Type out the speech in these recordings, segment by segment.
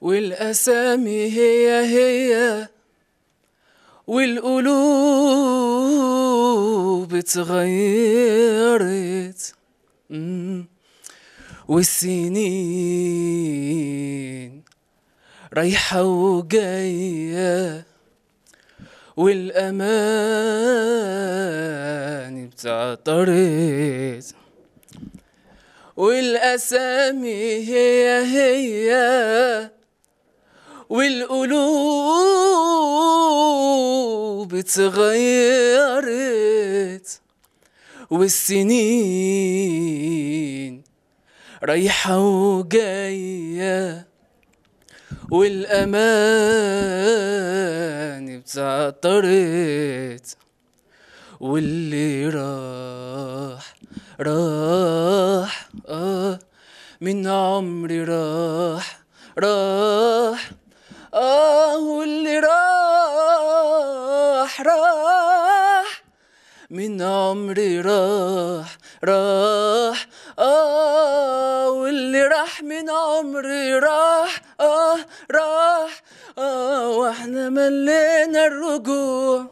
والأسامي هي هي والقلوب اتغيرت والسنين رايحة وجاية والأماني بتعترض والأسامي هي هي والقلوب اتغيرت والسنين رايحة وجاية والأماني بتعترض واللي راح راح من عمري راح راح واللي راح راح من عمري راح راح واللي راح من عمري راح راح واحنا ملينا الرجوع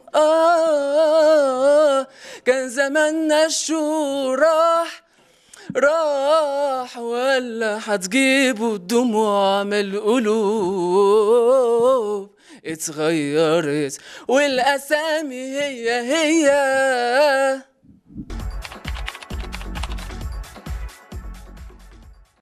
كان زماننا الشوق راح راح ولا هتجيبوا الدموع من القلوب اتغيرت والأسامي هي هي